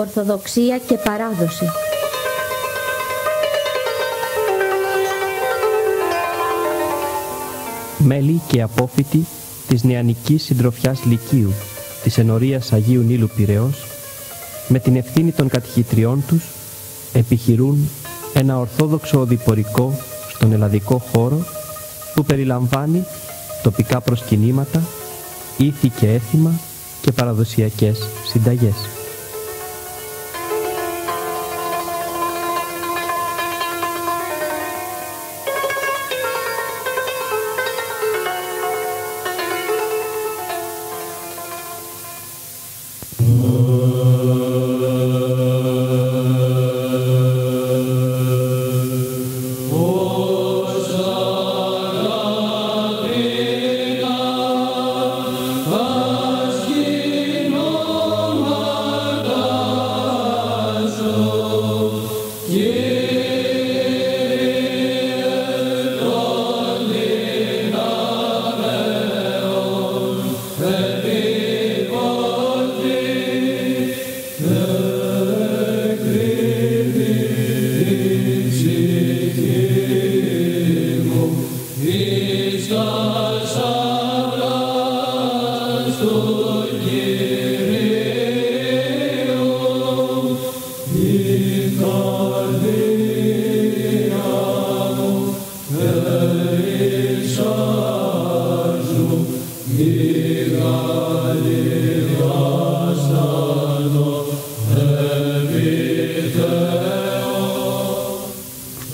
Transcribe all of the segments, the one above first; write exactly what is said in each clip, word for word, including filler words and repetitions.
Ορθοδοξία και παράδοση. Μέλη και απόφοιτοι της νεανικής συντροφιάς Λυκείου, της ενορίας Αγίου Νείλου Πειραιώς, με την ευθύνη των κατηχητριών τους, επιχειρούν ένα ορθόδοξο οδηπορικό στον ελλαδικό χώρο που περιλαμβάνει τοπικά προσκυνήματα, ήθη και έθιμα και παραδοσιακές συνταγές.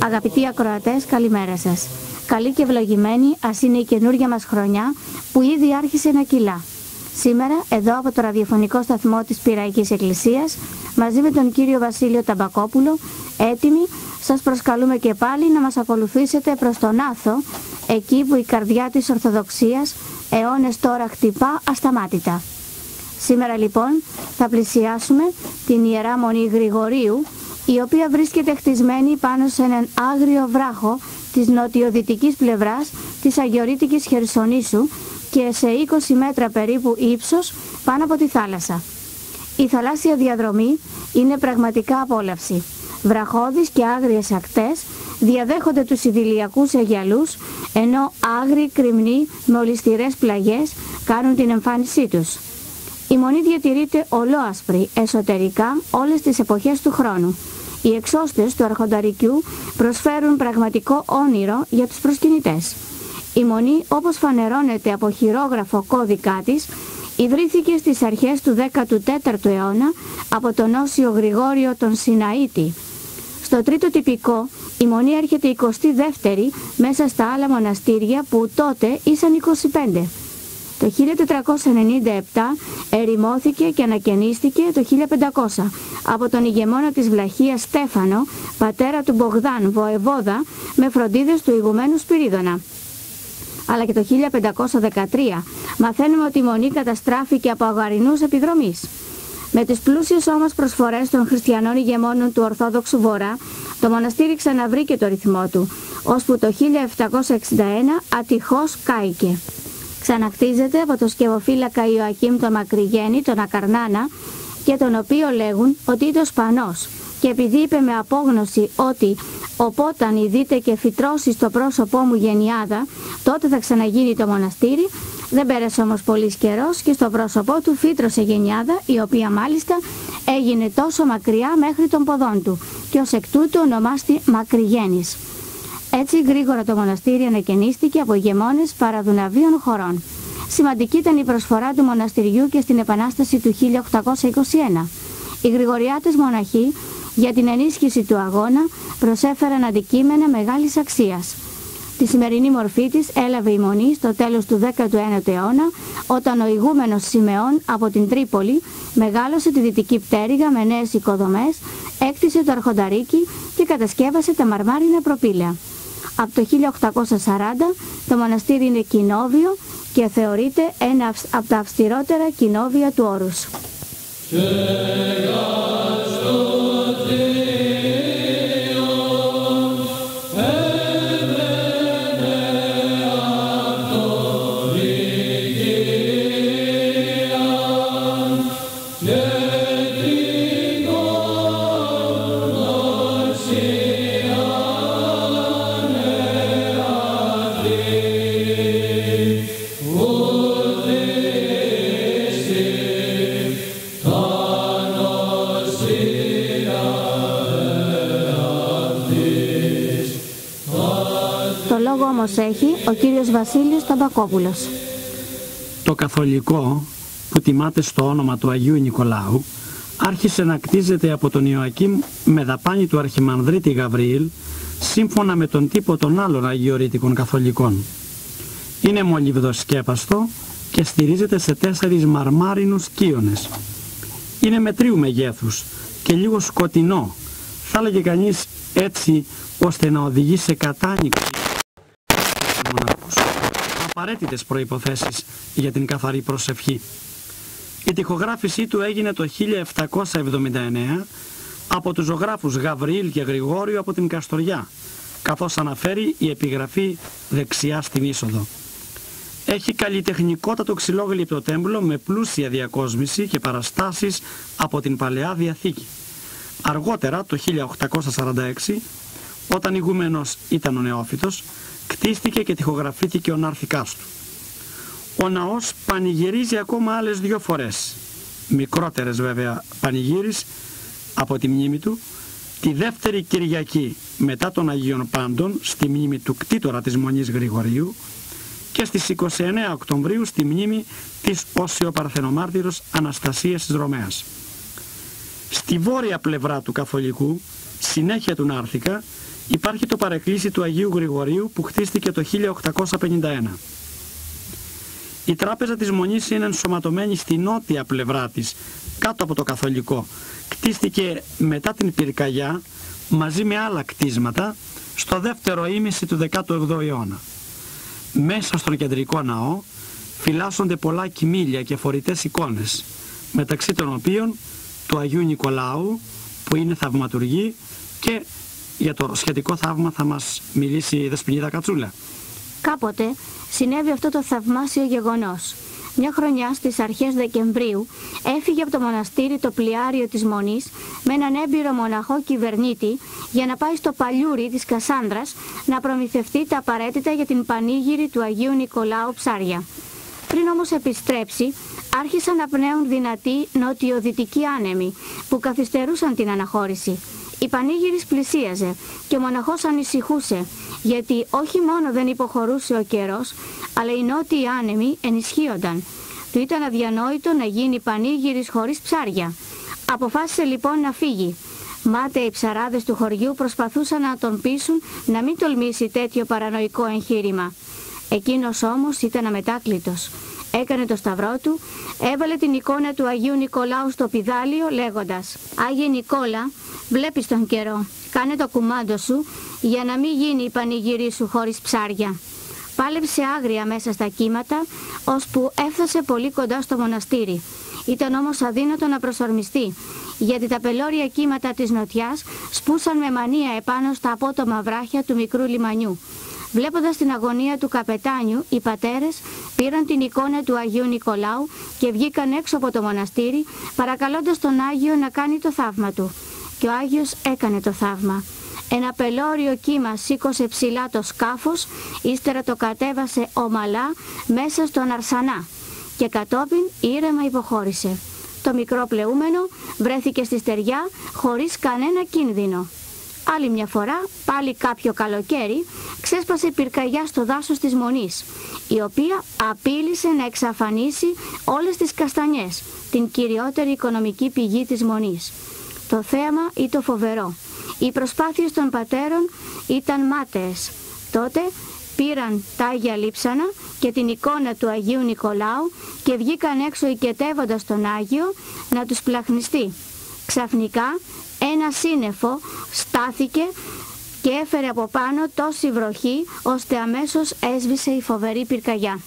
Αγαπητοί ακροατές, καλημέρα σας. Καλή και ευλογημένη, ας είναι η καινούργια μας χρονιά που ήδη άρχισε να κυλά. Σήμερα, εδώ από το ραδιοφωνικό σταθμό της Πειραϊκής Εκκλησίας, μαζί με τον κύριο Βασίλειο Ταμπακόπουλο, έτοιμοι, σας προσκαλούμε και πάλι να μας ακολουθήσετε προς τον Άθο, εκεί που η καρδιά της Ορθοδοξίας αιώνες τώρα χτυπά ασταμάτητα. Σήμερα λοιπόν θα πλησιάσουμε την Ιερά Μονή Γρηγορίου, η οποία βρίσκεται χτισμένη πάνω σε έναν άγριο βράχο της νοτιοδυτικής πλευράς της Αγιορείτικης Χερσονήσου και σε είκοσι μέτρα περίπου ύψος πάνω από τη θάλασσα. Η θαλάσσια διαδρομή είναι πραγματικά απόλαυση. Βραχώδεις και άγριες ακτές διαδέχονται τους ειδηλιακούς αγιαλούς, ενώ άγριοι κρυμνοί με ολισθηρές πλαγιές κάνουν την εμφάνισή τους. Η μονή διατηρείται ολόασπρη εσωτερικά όλες τις εποχές του χρόνου. Οι εξώστες του αρχονταρικιού προσφέρουν πραγματικό όνειρο για τους προσκυνητές. Η μονή, όπως φανερώνεται από χειρόγραφο κώδικά της, ιδρύθηκε στις αρχές του δέκατου τέταρτου αιώνα από τον Όσιο Γρηγόριο τον Σιναΐτη. Στο τρίτο τυπικό, η μονή έρχεται εικοστή δεύτερη μέσα στα άλλα μοναστήρια που τότε ήσαν είκοσι πέντε. Το χίλια τετρακόσια ενενήντα επτά ερημώθηκε και ανακαινίστηκε το χίλια πεντακόσια από τον ηγεμόνα της Βλαχίας Στέφανο, πατέρα του Μπογδάν Βοεβόδα, με φροντίδες του ηγουμένου Σπυρίδωνα. Αλλά και το χίλια πεντακόσια δεκατρία μαθαίνουμε ότι η μονή καταστράφηκε από αγαρινούς επιδρομής. Με τις πλούσιες όμως προσφορές των χριστιανών ηγεμόνων του Ορθόδοξου Βορρά, το μοναστήρι ξαναβρήκε το ρυθμό του, ώσπου το χίλια επτακόσια εξήντα ένα ατυχώς κάηκε. Ξαναχτίζεται από το σκευοφύλακα Ιωακείμ τον Μακριγέννη, τον Ακαρνάνα, και τον οποίο λέγουν ότι ήταν σπανός. Και επειδή είπε με απόγνωση ότι «Οπόταν ειδείτε και φυτρώσει στο πρόσωπό μου γενιάδα, τότε θα ξαναγίνει το μοναστήρι», δεν πέρασε όμως πολύς καιρός και στο πρόσωπό του φύτρωσε γενιάδα, η οποία μάλιστα έγινε τόσο μακριά μέχρι των ποδών του και ως εκ τούτου ονομάστη Μακριγέννης. Έτσι γρήγορα το μοναστήρι ανακαινίστηκε από ηγεμόνες παραδουναβίων χωρών. Σημαντική ήταν η προσφορά του μοναστηριού και στην Επανάσταση του χίλια οκτακόσια είκοσι ένα. Οι γρηγοριάτες μοναχοί για την ενίσχυση του αγώνα προσέφεραν αντικείμενα μεγάλης αξίας. Τη σημερινή μορφή της έλαβε η μονή στο τέλος του δέκατου ένατου αιώνα, όταν ο ηγούμενος Σιμεών από την Τρίπολη μεγάλωσε τη δυτική πτέρυγα με νέες οικοδομές, έκτισε το αρχονταρίκι και κατασκεύασε τα μαρμάρινα προπύλαια. Από το χίλια οκτακόσια σαράντα το μοναστήρι είναι κοινόβιο και θεωρείται ένα από τα αυστηρότερα κοινόβια του Όρους. όμως έχει ο κύριος Βασίλειος Ταμπακόπουλος. Το καθολικό που τιμάται στο όνομα του Αγίου Νικολάου άρχισε να κτίζεται από τον Ιωακείμ με δαπάνη του αρχιμανδρίτη Γαβριήλ σύμφωνα με τον τύπο των άλλων αγιορείτικων καθολικών. Είναι μολυβδοσκέπαστο και στηρίζεται σε τέσσερις μαρμάρινους κύονες. Είναι μετρίου μεγέθους και λίγο σκοτεινό, θα έλεγε κανείς, έτσι ώστε να οδηγεί σε κατάνοιξη στους μοναχούς. Απαραίτητες προϋποθέσεις για την καθαρή προσευχή. Η τοιχογράφησή του έγινε το χίλια επτακόσια εβδομήντα εννέα από τους ζωγράφους Γαβριήλ και Γρηγόριο από την Καστοριά, καθώς αναφέρει η επιγραφή δεξιά στην είσοδο. Έχει καλλιτεχνικότατο ξυλόγλυπτο τέμπλο με πλούσια διακόσμηση και παραστάσεις από την Παλαιά Διαθήκη. Αργότερα, το χίλια οκτακόσια σαράντα έξι, όταν ηγούμενος ήταν ο Νεόφυτος, κτίστηκε και τοιχογραφήθηκε ο Ναρθικάς του. Ο ναός πανηγυρίζει ακόμα άλλες δύο φορές, μικρότερες βέβαια πανηγύρις από τη μνήμη του, τη δεύτερη Κυριακή μετά των Αγίων Πάντων στη μνήμη του κτήτορα της Μονής Γρηγορίου και στις είκοσι εννέα Οκτωβρίου στη μνήμη της Όσιο Παρθενομάρτυρος Αναστασίας της Ρωμαίας. Στη βόρεια πλευρά του καθολικού, συνέχεια του Νάρθηκα, υπάρχει το παρεκκλήσι του Αγίου Γρηγορίου που χτίστηκε το χίλια οκτακόσια πενήντα ένα. Η τράπεζα της Μονής είναι ενσωματωμένη στη νότια πλευρά της, κάτω από το καθολικό. Κτίστηκε μετά την πυρκαγιά, μαζί με άλλα κτίσματα, στο δεύτερο ήμιση του δέκατου όγδοου αιώνα. Μέσα στον κεντρικό ναό φυλάσσονται πολλά κοιμήλια και φορητές εικόνες, μεταξύ των οποίων του Αγίου Νικολάου, που είναι θαυματουργή, και για το σχετικό θαύμα θα μας μιλήσει η δεσποινίδα Κατσούλα. Κάποτε συνέβη αυτό το θαυμάσιο γεγονός. Μια χρονιά στις αρχές Δεκεμβρίου έφυγε από το μοναστήρι το πλιάριο της Μονής με έναν έμπειρο μοναχό κυβερνήτη για να πάει στο παλιούρι της Κασάνδρας να προμηθευτεί τα απαραίτητα για την πανήγυρη του Αγίου Νικολάου ψάρια. Πριν όμως επιστρέψει, άρχισαν να πνέουν δυνατοί νοτιοδυτικοί άνεμοι που καθυστερούσαν την αναχώρηση. Η πανήγυρης πλησίαζε και ο μοναχός ανησυχούσε, γιατί όχι μόνο δεν υποχωρούσε ο καιρός, αλλά οι νότιοι άνεμοι ενισχύονταν. Του ήταν αδιανόητο να γίνει πανήγυρης χωρίς ψάρια. Αποφάσισε λοιπόν να φύγει. Μάταια οι ψαράδες του χωριού προσπαθούσαν να τον πείσουν να μην τολμήσει τέτοιο παρανοϊκό εγχείρημα. Εκείνος όμως ήταν αμετάκλητος. Έκανε το σταυρό του, έβαλε την εικόνα του Αγίου Νικολάου στο πηδάλιο λέγοντας «Άγιε Νικόλα, βλέπεις τον καιρό, κάνε το κουμάντο σου για να μην γίνει η πανηγυρή σου χωρίς ψάρια». Πάλεψε άγρια μέσα στα κύματα, ώσπου έφτασε πολύ κοντά στο μοναστήρι. Ήταν όμως αδύνατο να προσορμιστεί, γιατί τα πελώρια κύματα της νοτιάς σπούσαν με μανία επάνω στα απότομα βράχια του μικρού λιμανιού. Βλέποντας την αγωνία του καπετάνιου, οι πατέρες πήραν την εικόνα του Αγίου Νικολάου και βγήκαν έξω από το μοναστήρι, παρακαλώντας τον Άγιο να κάνει το θαύμα του. Και ο Άγιος έκανε το θαύμα. Ένα πελώριο κύμα σήκωσε ψηλά το σκάφος, ύστερα το κατέβασε ομαλά μέσα στον Αρσανά και κατόπιν ήρεμα υποχώρησε. Το μικρό πλεούμενο βρέθηκε στη στεριά χωρίς κανένα κίνδυνο. Άλλη μια φορά, πάλι κάποιο καλοκαίρι, ξέσπασε πυρκαγιά στο δάσος της Μονής, η οποία απείλησε να εξαφανίσει όλες τις καστανιές, την κυριότερη οικονομική πηγή της Μονής. Το θέαμα ήταν φοβερό. Οι προσπάθειες των πατέρων ήταν μάταιες. Τότε πήραν τα Άγια Λείψανα και την εικόνα του Αγίου Νικολάου και βγήκαν έξω οικετεύοντας τον Άγιο να τους πλαχνιστεί. Ξαφνικά ένα σύννεφο στάθηκε και έφερε από πάνω τόση βροχή, ώστε αμέσως έσβησε η φοβερή πυρκαγιά.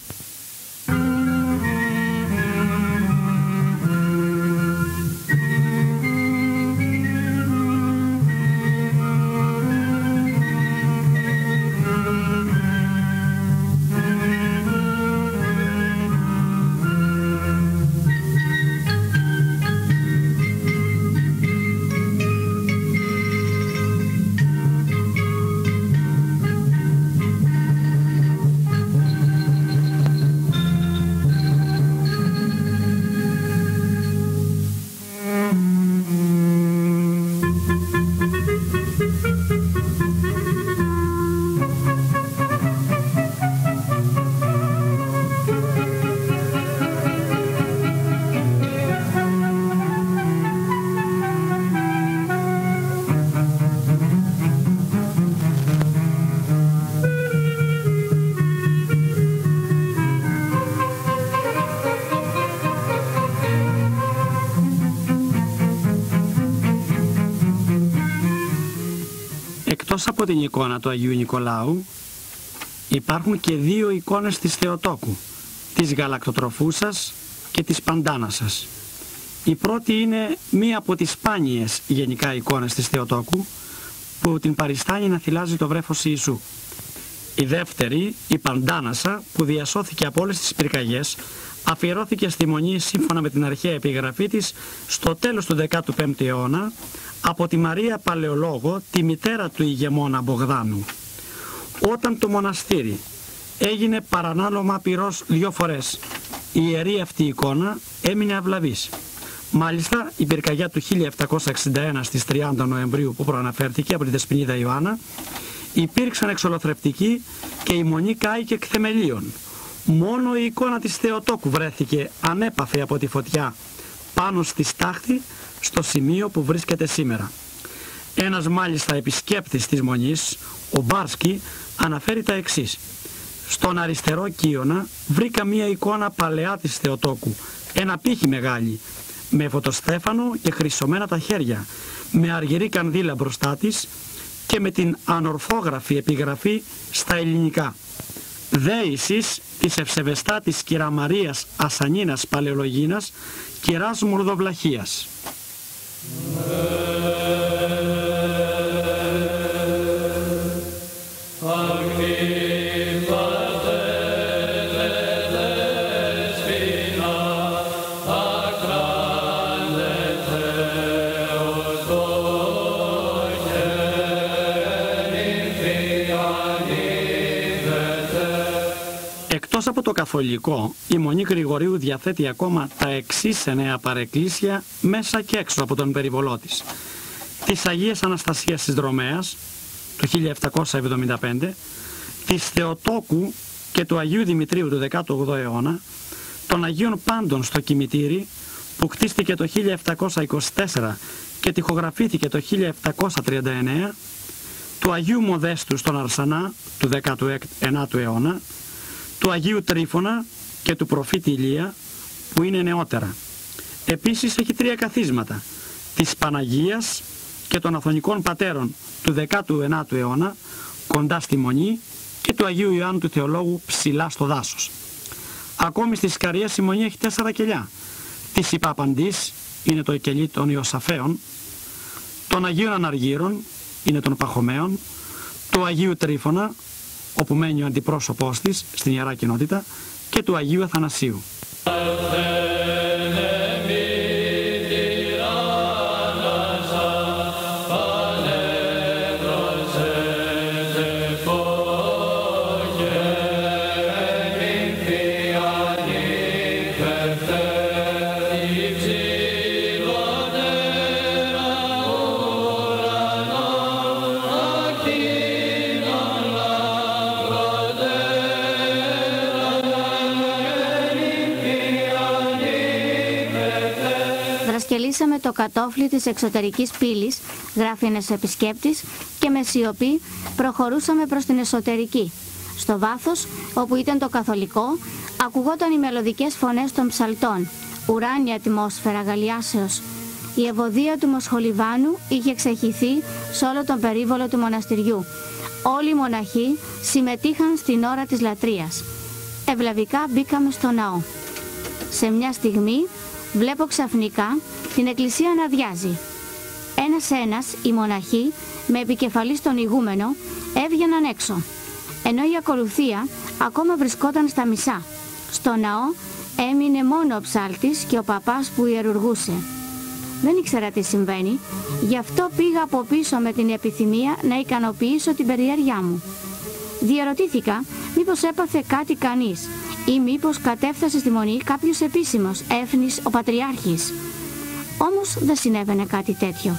εκτός από την εικόνα του Αγίου Νικολάου, υπάρχουν και δύο εικόνες της Θεοτόκου, της Γαλακτοτροφούσας και της Παντάνασας. Η πρώτη είναι μία από τις σπάνιες γενικά εικόνες της Θεοτόκου, που την παριστάνει να θυλάζει το βρέφος Ιησού. Η δεύτερη, η Παντάνασα, που διασώθηκε από όλες τις πυρκαγιές, αφιερώθηκε στη Μονή σύμφωνα με την αρχαία επιγραφή της στο τέλος του δέκατου πέμπτου αιώνα από τη Μαρία Παλαιολόγο, τη μητέρα του ηγεμόνα Μπογδάνου. Όταν το μοναστήρι έγινε παρανάλωμα πυρός δύο φορές, η ιερή αυτή εικόνα έμεινε αυλαβής. Μάλιστα, η πυρκαγιά του χίλια επτακόσια εξήντα ένα στις τριάντα Νοεμβρίου που προαναφέρθηκε από τη Δεσποινίδα Ιωάννα, υπήρξαν εξολοθρεπτικοί και η μονή κάηκε εκ θεμελίων. Μόνο η εικόνα της Θεοτόκου βρέθηκε ανέπαφη από τη φωτιά πάνω στη στάχτη, στο σημείο που βρίσκεται σήμερα. Ένας μάλιστα επισκέπτης της Μονής, ο Μπάρσκι, αναφέρει τα εξής. Στον αριστερό κύωνα βρήκα μία εικόνα παλαιά της Θεοτόκου, ένα πύχη μεγάλη, με φωτοστέφανο και χρυσωμένα τα χέρια, με αργυρή κανδύλα μπροστά της και με την ανορθόγραφη επιγραφή στα ελληνικά. Δέησης της ευσεβεστάτης κυρα Μαρίας Ασανίνας Παλαιολογίνας, κυράς Μουρδοβλαχίας. Εκτός από το καθολικό, η Μονή Γρηγορίου διαθέτει ακόμα τα εξής εννέα παρεκκλήσια μέσα και έξω από τον περιβολό της. Της Αγίας Αναστασίας της Δρομέας, του χίλια επτακόσια εβδομήντα πέντε, της Θεοτόκου και του Αγίου Δημητρίου του δέκατου όγδοου αιώνα, των Αγίων Πάντων στο Κημητήρι, που κτίστηκε το χίλια επτακόσια είκοσι τέσσερα και τοιχογραφήθηκε το χίλια επτακόσια τριάντα εννέα, του Αγίου Μοδέστου στον Αρσανά του δέκατου ένατου αιώνα, του Αγίου Τρίφωνα και του προφήτη Ηλία, που είναι νεότερα. Επίσης έχει τρία καθίσματα, της Παναγίας και των Αθωνικών Πατέρων του δέκατου ένατου αιώνα, κοντά στη Μονή, και του Αγίου Ιωάννου του Θεολόγου ψηλά στο δάσος. Ακόμη στις Σκαρίες η Μονή έχει τέσσερα κελιά, της Υπαπαντής, είναι το κελί των Ιωσαφέων, των Αγίων Αναργύρων, είναι των Παχωμαίων, του Αγίου Τρίφωνα, όπου μένει ο αντιπρόσωπός της στην Ιερά Κοινότητα, και του Αγίου Αθανασίου. Σκελίσαμε το κατόφλι της εξωτερικής πύλης, γράφει ένας επισκέπτης, και με σιωπή προχωρούσαμε προς την εσωτερική. Στο βάθος, όπου ήταν το καθολικό, ακουγόταν οι μελωδικές φωνές των ψαλτών, ουράνια ατμόσφαιρα γαλιάσεως. Η ευωδία του Μοσχολιβάνου είχε ξεχυθεί σε όλο τον περίβολο του μοναστηριού. Όλοι οι μοναχοί συμμετείχαν στην ώρα της λατρείας. Ευλαβικά μπήκαμε στο ναό. Σε μια στιγμή βλέπω ξαφνικά την εκκλησία να αδειάζει. Ένας-ένας οι μοναχοί, με επικεφαλή στον ηγούμενο, έβγαιναν έξω, ενώ η ακολουθία ακόμα βρισκόταν στα μισά. Στο ναό έμεινε μόνο ο ψάλτης και ο παπάς που ιερουργούσε. Δεν ήξερα τι συμβαίνει, γι' αυτό πήγα από πίσω με την επιθυμία να ικανοποιήσω την περιέργειά μου. Διαρωτήθηκα μήπως έπαθε κάτι κανείς, ή μήπως κατέφτασε στη Μονή κάποιος επίσημος, έφνης ο Πατριάρχης. Όμως δεν συνέβαινε κάτι τέτοιο.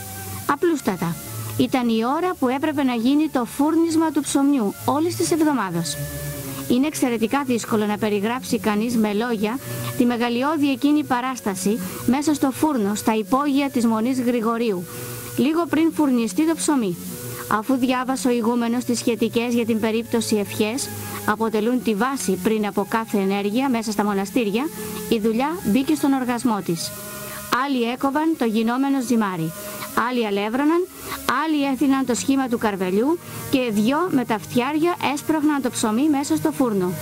Απλούστατα, ήταν η ώρα που έπρεπε να γίνει το φούρνισμα του ψωμιού όλης της εβδομάδας. Είναι εξαιρετικά δύσκολο να περιγράψει κανείς με λόγια τη μεγαλειώδη εκείνη παράσταση μέσα στο φούρνο, στα υπόγεια της Μονής Γρηγορίου, λίγο πριν φουρνιστεί το ψωμί. Αφού διάβασε ο ηγούμενος τις σχετικές για την περίπτωση ευχές, αποτελούν τη βάση πριν από κάθε ενέργεια μέσα στα μοναστήρια, η δουλειά μπήκε στον οργασμό της. Άλλοι έκοβαν το γινόμενο ζυμάρι, άλλοι αλεύρωναν, άλλοι έθιναν το σχήμα του καρβελιού και δυο με τα φτιάρια έσπρωχναν το ψωμί μέσα στο φούρνο.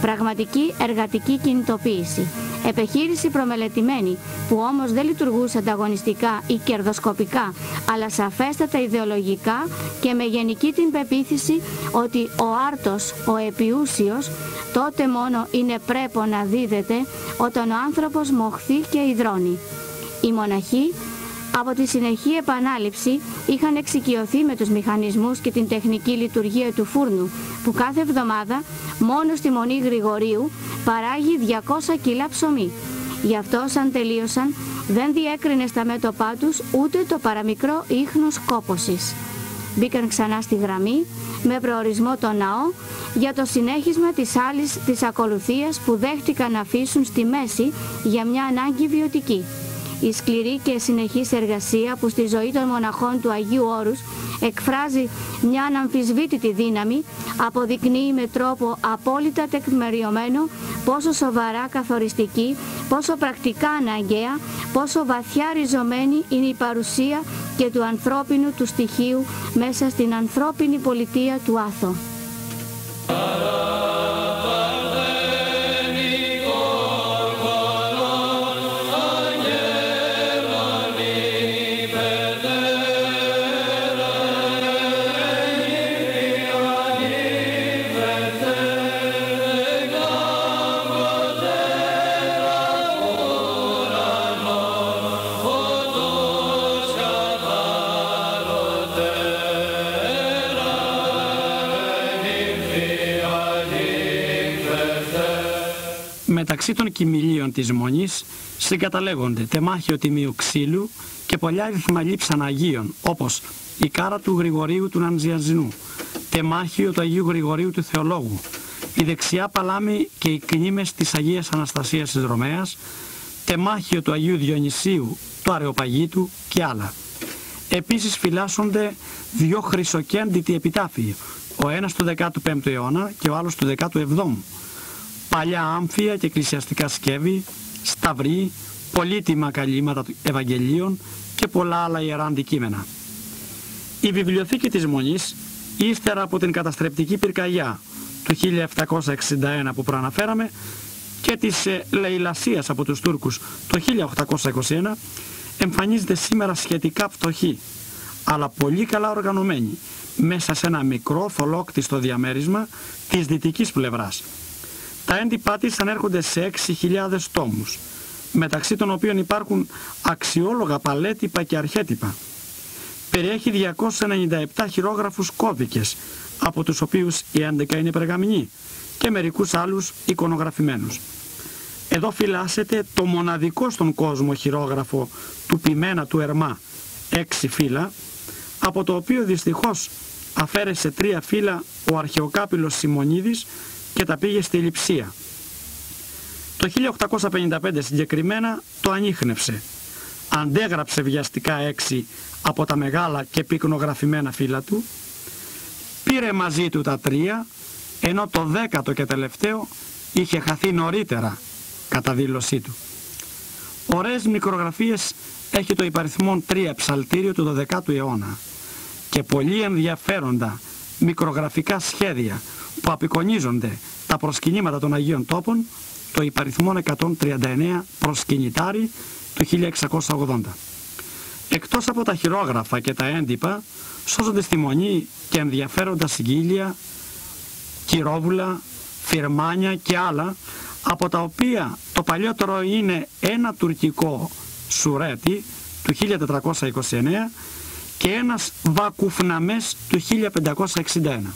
Πραγματική εργατική κινητοποίηση. Επιχείρηση προμελετημένη, που όμως δεν λειτουργούσε ανταγωνιστικά ή κερδοσκοπικά, αλλά σαφέστατα ιδεολογικά και με γενική την πεποίθηση ότι ο άρτος, ο επιούσιος, τότε μόνο είναι πρέπον να δίδεται όταν ο άνθρωπος μοχθεί και υδρώνει. Οι μοναχοί, από τη συνεχή επανάληψη, είχαν εξοικειωθεί με τους μηχανισμούς και την τεχνική λειτουργία του φούρνου, που κάθε εβδομάδα, μόνο στη Μονή Γρηγορίου, παράγει διακόσια κιλά ψωμί. Γι' αυτό, σαν τελείωσαν, δεν διέκρινε στα μέτωπά τους ούτε το παραμικρό ίχνος κόπωσης. Μπήκαν ξανά στη γραμμή, με προορισμό το ναό, για το συνέχισμα της άλλης της ακολουθίας που δέχτηκαν να αφήσουν στη μέση για μια ανάγκη βιωτική. Η σκληρή και συνεχής εργασία που στη ζωή των μοναχών του Αγίου Όρους εκφράζει μια αναμφισβήτητη δύναμη, αποδεικνύει με τρόπο απόλυτα τεκμηριωμένο πόσο σοβαρά καθοριστική, πόσο πρακτικά αναγκαία, πόσο βαθιά ριζωμένη είναι η παρουσία και του ανθρώπινου του στοιχείου μέσα στην ανθρώπινη πολιτεία του Άθω. Μεταξύ των κοιμηλίων της Μονής συγκαταλέγονται τεμάχιο τιμίου ξύλου και πολλά αριθμα λείψαν Αγίων, όπως η κάρα του Γρηγορίου του Ναντζιαζινού, τεμάχιο του Αγίου Γρηγορίου του Θεολόγου, η δεξιά παλάμη και οι κνήμες της Αγίας Αναστασίας της Ρωμαίας, τεμάχιο του Αγίου Διονυσίου, του Αρεοπαγίτου και άλλα. Επίσης φυλάσσονται δύο χρυσοκέντητοι επιτάφοι, ο ένας του δέκατου πέμπτου αιώνα και ο άλλος του δέκατου εβδόμου. Παλιά άμφια και εκκλησιαστικά σκεύη, σταυροί, πολύτιμα καλύματα Ευαγγελίων και πολλά άλλα ιερά αντικείμενα. Η βιβλιοθήκη της Μονής, ύστερα από την καταστρεπτική πυρκαγιά του χίλια επτακόσια εξήντα ένα που προαναφέραμε και της λαιλασίας από τους Τούρκους το χίλια οκτακόσια είκοσι ένα, εμφανίζεται σήμερα σχετικά φτωχή, αλλά πολύ καλά οργανωμένη, μέσα σε ένα μικρό θολόκτιστο διαμέρισμα της δυτικής πλευράς. Τα έντυπά της ανέρχονται σε έξι χιλιάδες τόμους, μεταξύ των οποίων υπάρχουν αξιόλογα παλέτυπα και αρχέτυπα. Περιέχει διακόσιους ενενήντα επτά χειρόγραφους κώδικες, από τους οποίους οι έντεκα είναι περγαμηνοί και μερικούς άλλους εικονογραφημένους. Εδώ φυλάσσεται το μοναδικό στον κόσμο χειρόγραφο του Πιμένα του Ερμά, έξι φύλλα, από το οποίο δυστυχώς αφαίρεσε τρία φύλλα ο αρχαιοκάπηλος Σιμονίδης και τα πήγε στη Λειψία. Το χίλια οκτακόσια πενήντα πέντε συγκεκριμένα το ανίχνευσε. Αντέγραψε βιαστικά έξι από τα μεγάλα και πυκνογραφημένα φύλλα του, πήρε μαζί του τα τρία, ενώ το δέκατο και τελευταίο είχε χαθεί νωρίτερα, κατά δήλωσή του. Ωραίες μικρογραφίες έχει το υπαριθμόν τρία ψαλτήριο του δωδέκατου αιώνα και πολύ ενδιαφέροντα μικρογραφικά σχέδια που απεικονίζονται τα προσκυνήματα των Αγίων Τόπων, το υπαριθμόν εκατόν τριάντα εννέα προσκυνητάρι του χίλια εξακόσια ογδόντα. Εκτός από τα χειρόγραφα και τα έντυπα, σώζονται στη Μονή και ενδιαφέροντα συγκύλια, κυρόβουλα, φυρμάνια και άλλα, από τα οποία το παλιότερο είναι ένα τουρκικό σουρέτι του χίλια τετρακόσια είκοσι εννέα και ένας βακουφναμές του χίλια πεντακόσια εξήντα ένα.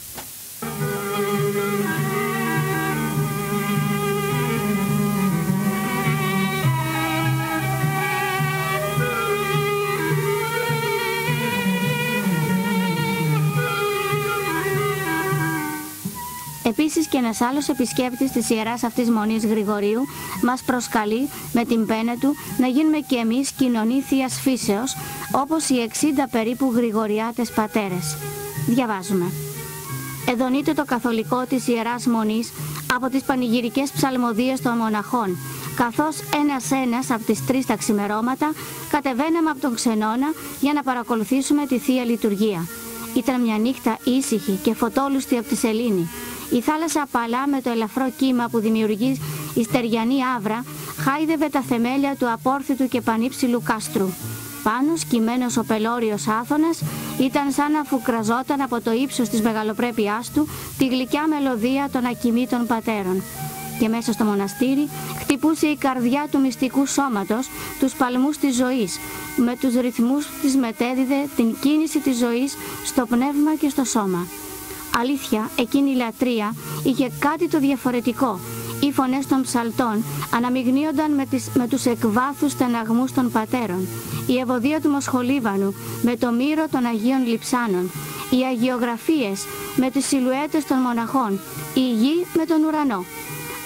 Επίσης και ένας άλλος επισκέπτης της Ιεράς αυτής Μονής Γρηγορίου μας προσκαλεί με την πένα του να γίνουμε και εμείς κοινωνή θείας φύσεως, όπως οι εξήντα περίπου γρηγοριάτες πατέρες. Διαβάζουμε. Εδονείται το καθολικό της Ιεράς Μονής από τις πανηγυρικές ψαλμοδίες των μοναχών, καθώς ένας-ένας από τις τρεις τα ξημερώματα κατεβαίναμε από τον Ξενώνα για να παρακολουθήσουμε τη Θεία Λειτουργία. Ήταν μια νύχτα ήσυχη και φωτόλουστη από τη σελήνη. Η θάλασσα απαλά με το ελαφρό κύμα που δημιουργεί η στεριανή άβρα χάιδευε τα θεμέλια του απόρθητου και πανύψηλου κάστρου. Πάνω, σκυμμένος ο πελώριος Άθωνας, ήταν σαν να φουκραζόταν από το ύψος της μεγαλοπρέπειάς του τη γλυκιά μελωδία των ακοιμήτων πατέρων. Και μέσα στο μοναστήρι χτυπούσε η καρδιά του μυστικού σώματος, τους παλμούς της ζωής, με τους ρυθμούς που της μετέδιδε την κίνηση της ζωής στο πνεύμα και στο σώμα. Αλήθεια, εκείνη η λατρεία είχε κάτι το διαφορετικό. Οι φωνές των ψαλτών αναμειγνύονταν με, τις, με τους εκβάθους στεναγμούς των πατέρων, η ευωδία του Μοσχολίβανου με το μύρο των Αγίων Λειψάνων, οι αγιογραφίες με τις σιλουέτες των μοναχών, η γη με τον ουρανό.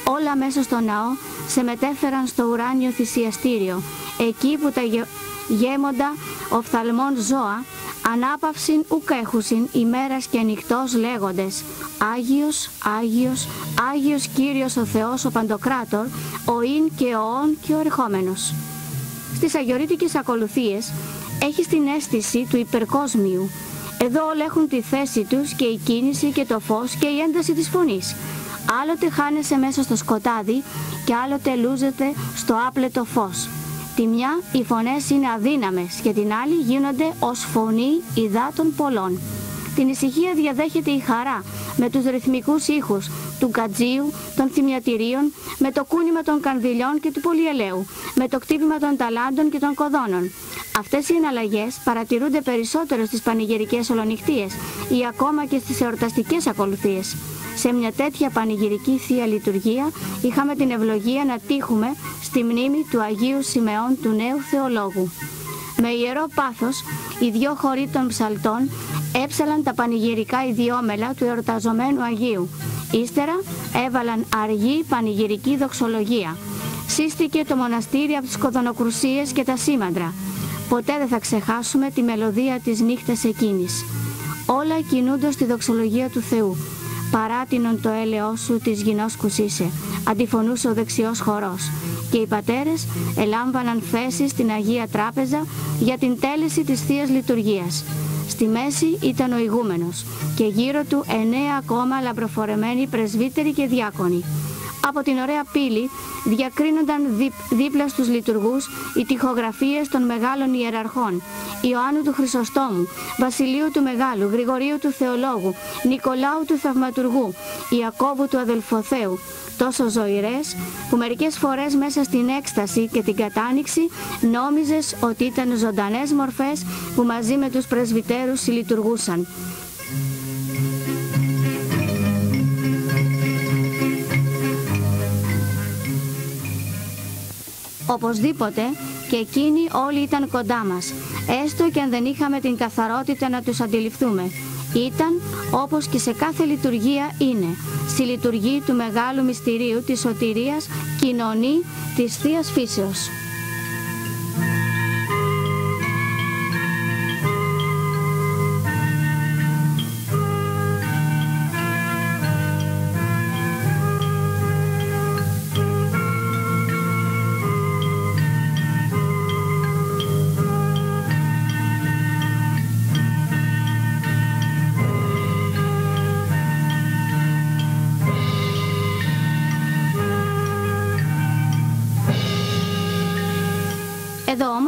Όλα μέσα στο ναό σε μετέφεραν στο ουράνιο θυσιαστήριο, εκεί που τα γε, γέμοντα οφθαλμών ζώα, ανάπαυσιν ουκ έχουσιν ημέρας και νυχτός λέγοντες Άγιος, Άγιος, Άγιος Κύριος ο Θεός ο Παντοκράτορ, ο Ιν και ο Ον και ο Ερχόμενος. Στις αγιορείτικες ακολουθίες έχεις την αίσθηση του υπερκόσμιου. Εδώ όλοι έχουν τη θέση τους και η κίνηση και το φως και η ένταση της φωνής. Άλλοτε χάνεσαι μέσα στο σκοτάδι και άλλοτε λούζεται στο άπλετο φως. Τη μια οι φωνές είναι αδύναμες και την άλλη γίνονται ως φωνή υδάτων πολλών. Την ησυχία διαδέχεται η χαρά με τους ρυθμικούς ήχους του κατζίου, των θυμιατηρίων, με το κούνημα των κανδυλιών και του πολυελαίου, με το κτύπημα των ταλάντων και των κοδώνων. Αυτές οι εναλλαγές παρατηρούνται περισσότερο στις πανηγυρικές ολονυχτίες ή ακόμα και στις εορταστικές ακολουθίες. Σε μια τέτοια πανηγυρική Θεία Λειτουργία είχαμε την ευλογία να τύχουμε στη μνήμη του Αγίου Σιμεών του Νέου Θεολόγου. Με ιερό πάθος, οι δυο χωροί των ψαλτών έψαλαν τα πανηγυρικά ιδιόμελα του εορταζομένου Αγίου. Ύστερα έβαλαν αργή πανηγυρική δοξολογία. Σύστηκε το μοναστήρι από τις κοδωνοκρουσίες και τα σήμαντρα. Ποτέ δεν θα ξεχάσουμε τη μελωδία της νύχτας εκείνης. Όλα κινούντος στη δοξολογία του Θεού. Παράτινον το έλεό σου της γινόσκους είσαι, αντιφωνούσε ο δεξιός χορός. Και οι πατέρες ελάμβαναν θέση στην Αγία Τράπεζα για την τέλεση της Θείας Λειτουργίας. Στη μέση ήταν ο ηγούμενος και γύρω του εννέα ακόμα λαμπροφορεμένοι πρεσβύτεροι και διάκονοι. Από την ωραία πύλη διακρίνονταν δίπλα στους λειτουργούς οι τοιχογραφίες των μεγάλων ιεραρχών, Ιωάννου του Χρυσοστόμου, Βασιλείου του Μεγάλου, Γρηγορίου του Θεολόγου, Νικολάου του Θαυματουργού, Ιακώβου του Αδελφοθέου, τόσο ζωηρές που μερικές φορές μέσα στην έκσταση και την κατάνοιξη νόμιζες ότι ήταν ζωντανές μορφές που μαζί με τους πρεσβυτέρους συλλειτουργούσαν. Οπωσδήποτε και εκείνοι όλοι ήταν κοντά μας, έστω και αν δεν είχαμε την καθαρότητα να τους αντιληφθούμε. Ήταν, όπως και σε κάθε λειτουργία είναι, στη λειτουργία του μεγάλου μυστηρίου της σωτηρίας, κοινωνή της Θείας Φύσεως.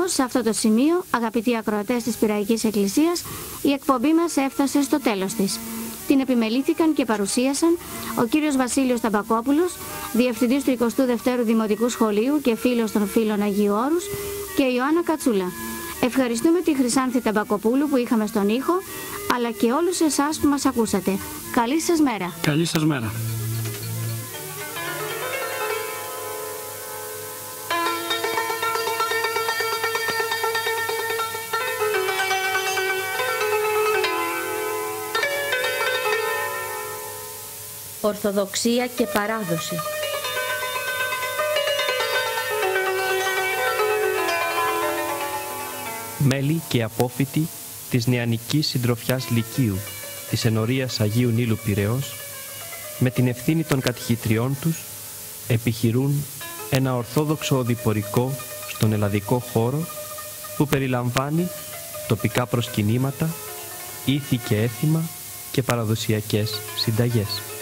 Σε αυτό το σημείο, αγαπητοί ακροατές της Πειραϊκής Εκκλησίας, η εκπομπή μας έφτασε στο τέλος της. Την επιμελήθηκαν και παρουσίασαν ο κύριος Βασίλειος Ταμπακόπουλος, διευθυντής του εικοστού δευτέρου Δημοτικού Σχολείου και φίλος των φίλων Αγίου Όρους, και η Ιωάννα Κατσούλα. Ευχαριστούμε τη Χρυσάνθη Ταμπακοπούλου που είχαμε στον ήχο, αλλά και όλους εσάς που μας ακούσατε. Καλή σας μέρα. Καλή σας μέρα. Ορθοδοξία και παράδοση. Μέλη και απόφοιτοι της νεανικής συντροφιάς Λυκείου της ενορίας Αγίου Νείλου Πειραιώς, με την ευθύνη των κατηχητριών τους, επιχειρούν ένα ορθόδοξο οδηπορικό στον ελλαδικό χώρο που περιλαμβάνει τοπικά προσκυνήματα, ήθη και έθιμα και παραδοσιακές συνταγές.